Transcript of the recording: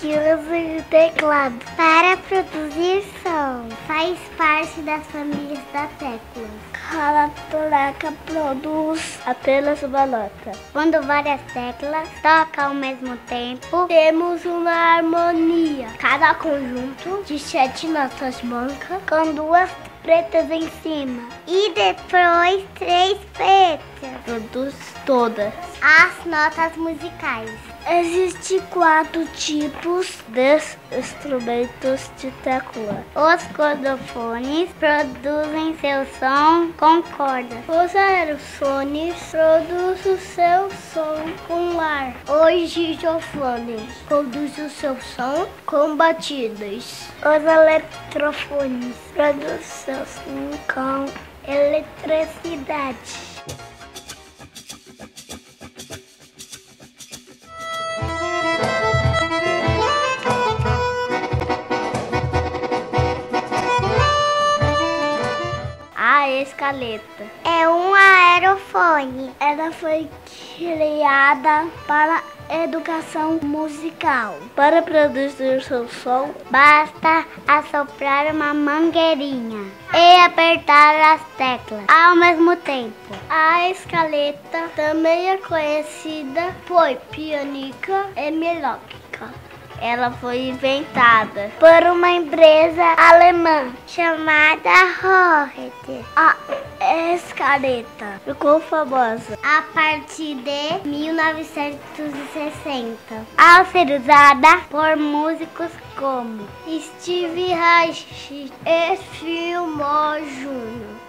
que usa o teclado para produzir som. Faz parte das famílias da tecla. Cada placa produz apenas uma nota. Quando várias teclas tocam ao mesmo tempo, temos uma harmonia. Cada conjunto de 7 notas branca com 2 pretas em cima e depois 3 pretas. Produz todas as notas musicais. Existem 4 tipos de instrumentos de tecla. Os cordofones produzem seu som com cordas. Os aerofones produzem o seu som com ar. Os girofones produzem o seu som com batidas. Os eletrofones produzem seu som com eletricidade. A escaleta é um aerofone. Ela foi criada para educação musical. Para produzir seu som, basta assoprar uma mangueirinha e apertar as teclas ao mesmo tempo. A escaleta também é conhecida por pianica e melódica. Ela foi inventada por uma empresa alemã chamada Hohner. A escaleta ficou famosa a partir de 1960, ao ser usada por músicos como Steve Reich e Phil Moore Jr.